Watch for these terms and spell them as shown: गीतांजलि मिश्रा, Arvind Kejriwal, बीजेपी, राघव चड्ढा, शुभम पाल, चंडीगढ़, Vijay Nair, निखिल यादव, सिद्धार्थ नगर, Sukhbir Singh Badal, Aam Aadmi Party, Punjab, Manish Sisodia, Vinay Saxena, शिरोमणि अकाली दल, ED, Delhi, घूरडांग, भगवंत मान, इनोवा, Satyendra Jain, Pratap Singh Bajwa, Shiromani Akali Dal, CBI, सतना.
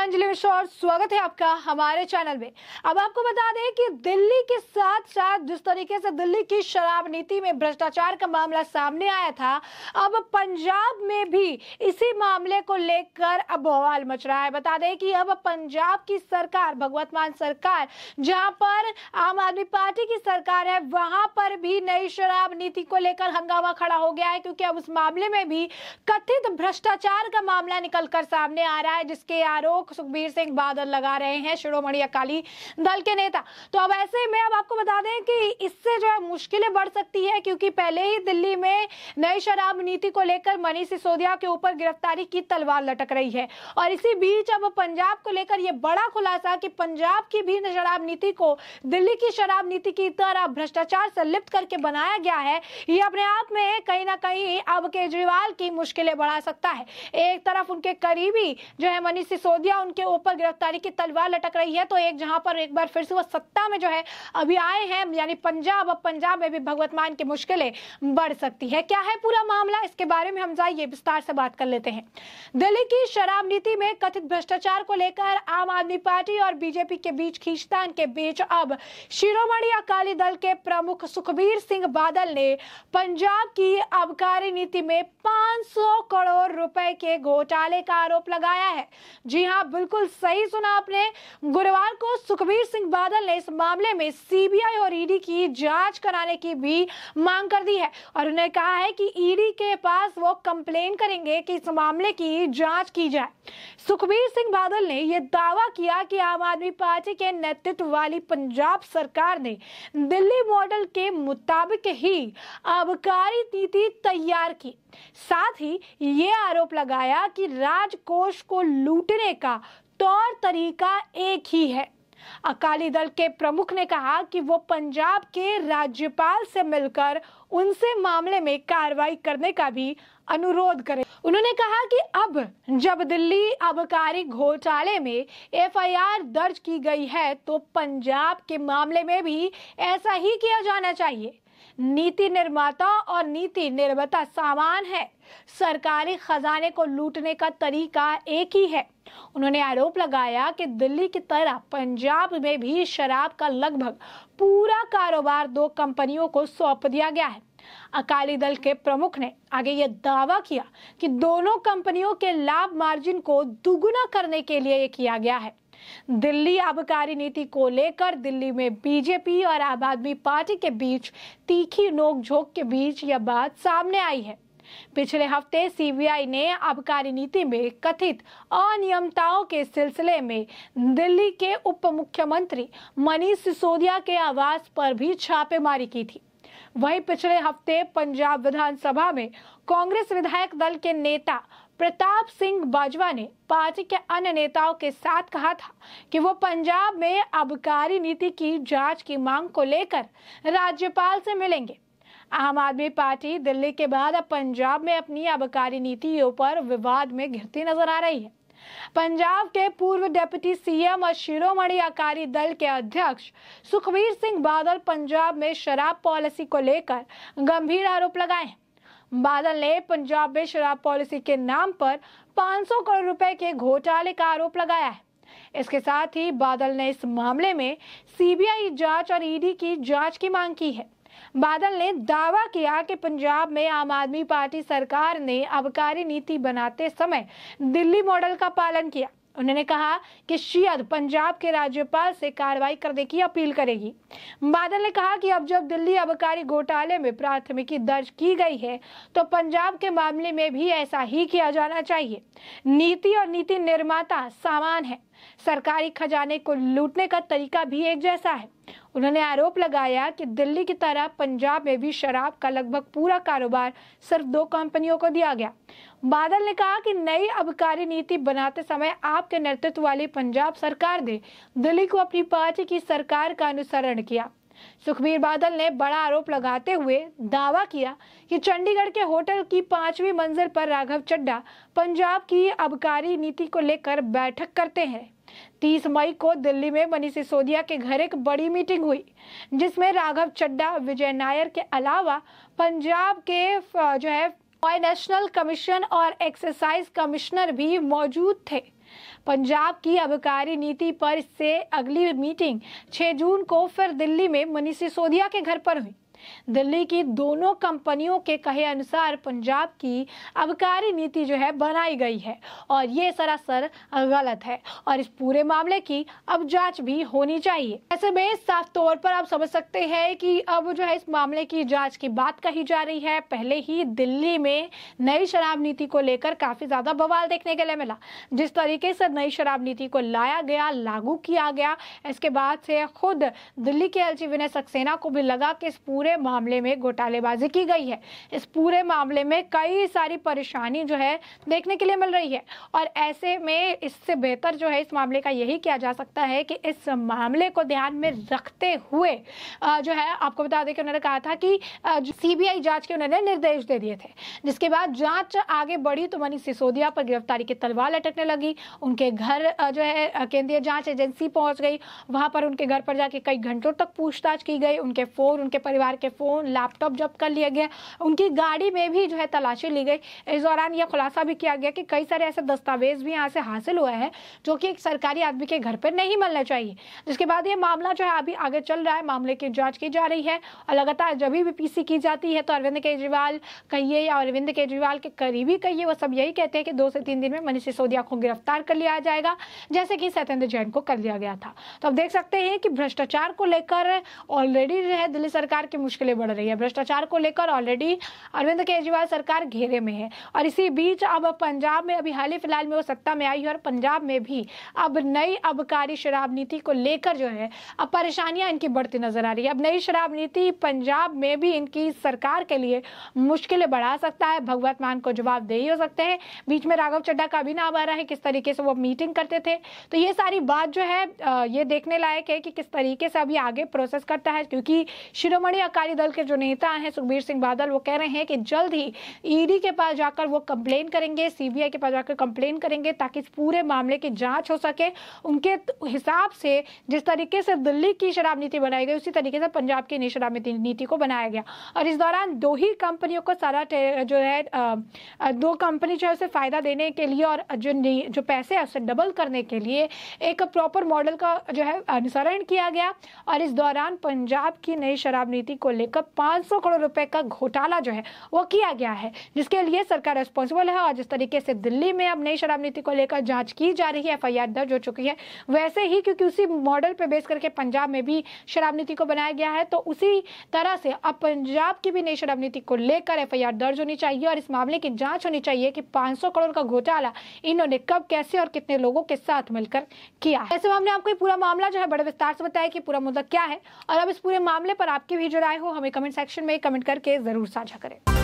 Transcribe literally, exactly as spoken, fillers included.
गीतांजलि मिश्रा और स्वागत है आपका हमारे चैनल में। अब आपको बता दें कि दिल्ली के साथ साथ जिस तरीके से दिल्ली की शराब नीति में भ्रष्टाचार का मामला सामने आया था, अब पंजाब में भी इसी मामले को लेकर अब बवाल मच रहा है। बता दें कि अब पंजाब की सरकार, भगवंत मान सरकार, जहां पर आम आदमी पार्टी की सरकार है, वहां पर भी नई शराब नीति को लेकर हंगामा खड़ा हो गया है, क्योंकि अब उस मामले में भी कथित भ्रष्टाचार का मामला निकल कर सामने आ रहा है, जिसके आरोप सुखबीर सिंह बादल लगा रहे हैं, शिरोमणि अकाली दल के नेता। तो अब ऐसे में अब आपको बता दें कि इससे जो है मुश्किलें बढ़ सकती है, क्योंकि पहले ही दिल्ली में नई शराब नीति को लेकर मनीष सिसोदिया के ऊपर गिरफ्तारी की तलवार लटक रही है, और इसी बीच अब पंजाब को लेकर यह बड़ा खुलासा कि पंजाब की भी शराब नीति को दिल्ली की शराब नीति की तरह भ्रष्टाचार से लिप्त करके बनाया गया है। यह अपने आप में कहीं ना कहीं अब केजरीवाल की मुश्किलें बढ़ा सकता है। एक तरफ उनके करीबी जो है मनीष सिसोदिया, उनके ऊपर गिरफ्तारी की तलवार लटक रही है, तो एक जहां पर एक बार फिर से वो सत्ता में जो है अभी आए हैं, यानी पंजाब, अब पंजाब में भी भगवंत मान की मुश्किलें बढ़ सकती है। क्या है पूरा मामला, इसके बारे में हम जाइए विस्तार से बात कर लेते हैं। दिल्ली की शराब नीति में कथित भ्रष्टाचार को लेकर आम आदमी पार्टी और बीजेपी के बीच खींचतान के बीच अब शिरोमणि अकाली दल के प्रमुख सुखबीर सिंह बादल ने पंजाब की आबकारी नीति में पाँच सौ करोड़ रुपए के घोटाले का आरोप लगाया है। जी हां, बिल्कुल सही सुना आपने। गुरुवार को सुखबीर सिंह बादल ने इस मामले में सीबीआई और ईडी की जांच कराने की भी मांग कर दी है, और उन्होंने कहा है कि ईडी के पास वो कंप्लेन करेंगे कि इस मामले की जांच की जाए। सुखबीर सिंह बादल ने यह दावा किया कि आम आदमी पार्टी के नेतृत्व वाली पंजाब सरकार ने दिल्ली मॉडल के मुताबिक ही आबकारी नीति तैयार की। साथ ही ये आरोप लगाया कि राजकोष को लूटने का तौर तरीका एक ही है। अकाली दल के प्रमुख ने कहा कि वो पंजाब के राज्यपाल से मिलकर उनसे मामले में कार्रवाई करने का भी अनुरोध करें। उन्होंने कहा कि अब जब दिल्ली आबकारी घोटाले में एफ आई आर दर्ज की गई है, तो पंजाब के मामले में भी ऐसा ही किया जाना चाहिए। नीति निर्माता और नीति निर्माता समान है, सरकारी खजाने को लूटने का तरीका एक ही है। उन्होंने आरोप लगाया कि दिल्ली की तरह पंजाब में भी शराब का लगभग पूरा कारोबार दो कंपनियों को सौंप दिया गया है। अकाली दल के प्रमुख ने आगे यह दावा किया कि दोनों कंपनियों के लाभ मार्जिन को दुगुना करने के लिए यह किया गया है। दिल्ली आबकारी नीति को लेकर दिल्ली में बीजेपी और आम आदमी पार्टी के बीच तीखी नोकझोंक के बीच यह बात सामने आई है। पिछले हफ्ते सीबीआई ने आबकारी नीति में कथित अनियमितताओं के सिलसिले में दिल्ली के उप मुख्यमंत्री मनीष सिसोदिया के आवास पर भी छापेमारी की थी। वहीं पिछले हफ्ते पंजाब विधानसभा में कांग्रेस विधायक दल के नेता प्रताप सिंह बाजवा ने पार्टी के अन्य नेताओं के साथ कहा था कि वो पंजाब में आबकारी नीति की जांच की मांग को लेकर राज्यपाल से मिलेंगे। आम आदमी पार्टी दिल्ली के बाद अब पंजाब में अपनी आबकारी नीतियों पर विवाद में घिरती नजर आ रही है। पंजाब के पूर्व डिप्टी सीएम और शिरोमणि अकाली दल के अध्यक्ष सुखबीर सिंह बादल पंजाब में शराब पॉलिसी को लेकर गंभीर आरोप लगाए हैं। बादल ने पंजाब में शराब पॉलिसी के नाम पर पाँच सौ करोड़ रुपए के घोटाले का आरोप लगाया है। इसके साथ ही बादल ने इस मामले में सीबीआई जांच और ईडी की जांच की मांग की है। बादल ने दावा किया कि पंजाब में आम आदमी पार्टी सरकार ने आबकारी नीति बनाते समय दिल्ली मॉडल का पालन किया। उन्होंने कहा कि शायद पंजाब के राज्यपाल से कार्रवाई करने की अपील करेगी। बादल ने कहा कि अब जब दिल्ली आबकारी घोटाले में प्राथमिकी दर्ज की गई है, तो पंजाब के मामले में भी ऐसा ही किया जाना चाहिए। नीति और नीति निर्माता समान है, सरकारी खजाने को लूटने का तरीका भी एक जैसा है। उन्होंने आरोप लगाया कि दिल्ली की तरह पंजाब में भी शराब का लगभग पूरा कारोबार सिर्फ दो कंपनियों को दिया गया। बादल ने कहा कि नई आबकारी नीति बनाते समय आपके नेतृत्व वाली पंजाब सरकार ने दिल्ली को अपनी पार्टी की सरकार का अनुसरण किया। सुखबीर बादल ने बड़ा आरोप लगाते हुए दावा किया कि चंडीगढ़ के होटल की पांचवी मंजिल पर राघव चड्ढा पंजाब की आबकारी नीति को लेकर बैठक करते हैं। तीस मई को दिल्ली में मनीष सिसोदिया के घर एक बड़ी मीटिंग हुई, जिसमें राघव चड्ढा, विजय नायर के अलावा पंजाब के जो है नेशनल कमीशन और एक्साइज कमिश्नर भी मौजूद थे। पंजाब की आबकारी नीति पर इससे अगली मीटिंग छह जून को फिर दिल्ली में मनीष सिसोदिया के घर पर हुई। दिल्ली की दोनों कंपनियों के कहे अनुसार पंजाब की आबकारी नीति जो है बनाई गई है और ये सरासर गलत है और इस पूरे मामले की अब जांच भी होनी चाहिए। ऐसे में साफ तौर पर आप समझ सकते हैं कि अब जो है इस मामले की जांच की बात कही जा रही है। पहले ही दिल्ली में नई शराब नीति को लेकर काफी ज्यादा बवाल देखने के लिए मिला। जिस तरीके से नई शराब नीति को लाया गया, लागू किया गया, इसके बाद से खुद दिल्ली के एलजी विनय सक्सेना को भी लगा कि इस पूरे मामले में घोटालेबाजी की गई है। इस पूरे मामले में कई सारी परेशानी जो है देखने के लिए मिल रही है और ऐसे में इससे बेहतर जो है इस मामले का यही किया जा सकता है कि इस मामले को ध्यान में रखते हुए जो है आपको बता दें कि उन्होंने कहा था कि सीबीआई जांच के उन्होंने निर्देश दे दिए थे। जिसके बाद जांच आगे बढ़ी तो मनीष सिसोदिया पर गिरफ्तारी की तलवार लटकने लगी। उनके घर जो है केंद्रीय जांच एजेंसी पहुंच गई। वहां पर उनके घर पर जाके कई घंटों तक पूछताछ की गई। उनके फोन, उनके परिवार के फोन, लैपटॉप जब्त कर लिए गए। उनकी गाड़ी में भी जो है तलाशी ली गई। इस दौरान यह खुलासा भी किया गया कि कई सारे ऐसे दस्तावेज भी यहाँ से हासिल हुए हैं जो कि एक सरकारी आदमी के घर पर नहीं मिलना चाहिए। जिसके बाद ये मामला जो है अभी आगे चल रहा है, मामले की जांच की जा रही है और लगातार जब भी पीसी की जाती है तो अरविंद केजरीवाल कहिए या अरविंद केजरीवाल के करीबी कहिए, वो सब यही कहते हैं कि दो से तीन दिन में मनीष सिसोदिया को गिरफ्तार कर लिया जाएगा, जैसे कि सत्येंद्र जैन को कर लिया गया था। तो आप देख सकते हैं कि भ्रष्टाचार को लेकर ऑलरेडी जो है दिल्ली सरकार के मुश्किलें बढ़ रही है। भ्रष्टाचार को लेकर ऑलरेडी अरविंद केजरीवाल सरकार घेरे में है और इसी बीच अब पंजाब में अभी हाल ही फिलहाल में वो सत्ता में आई है और पंजाब में भी अब नई आबकारी शराब नीति को लेकर जो है अब परेशानियां इनकी बढ़ती नजर आ रही है। अब नई शराब नीति पंजाब में भी इनकी सरकार के लिए मुश्किलें बढ़ा सकता है। भगवंत मान को जवाबदेही हो सकते हैं। बीच में राघव चड्ढा का भी नाम आ रहा है, किस तरीके से वो मीटिंग करते थे। तो ये सारी बात जो है ये देखने लायक है कि किस तरीके से अभी आगे प्रोसेस करता है, क्योंकि शिरोमणि अकाली दल के जो नेता हैं सुखबीर सिंह बादल, वो कह रहे हैं कि जल्द ही ईडी के पास जाकर वो कंप्लेन करेंगे, सीबीआई के पास जाकर कंप्लेन करेंगे ताकि इस पूरे मामले की जांच हो सके। उनके हिसाब से जिस तरीके से दिल्ली की शराब नीति बनाई गई उसी तरीके से पंजाब की नई शराब नीति को बनाया गया और इस दौरान दो ही कंपनियों को सारा जो है दो कंपनी जो है उसे फायदा देने के लिए और जो जो पैसे है उसे डबल करने के लिए एक प्रॉपर मॉडल का जो है अनुसरण किया गया और इस दौरान पंजाब की नई शराब नीति को लेकर पाँच सौ करोड़ रुपए का घोटाला जो है वो किया गया है, जिसके लिए सरकार रिस्पॉन्सिबल है। और जिस तरीके से दिल्ली में अब नई शराब नीति को लेकर जांच की जा रही है, एफआईआर दर्ज हो चुकी है, वैसे ही क्योंकि उसी मॉडल पे बेस करके पंजाब में भी शराब नीति को बनाया गया है तो उसी तरह से अब पंजाब की भी नई शराब नीति को लेकर एफआईआर दर्ज होनी चाहिए और इस मामले की जाँच होनी चाहिए कि पाँच सौ करोड़ का घोटाला इन्होंने कब, कैसे और कितने लोगों के साथ मिलकर किया है। ऐसे में हमने आपको पूरा मामला जो है बड़े विस्तार से बताया कि पूरा मुद्दा क्या है और अब इस पूरे मामले पर आपकी भी जो राय हो हमें कमेंट सेक्शन में कमेंट करके जरूर साझा करें।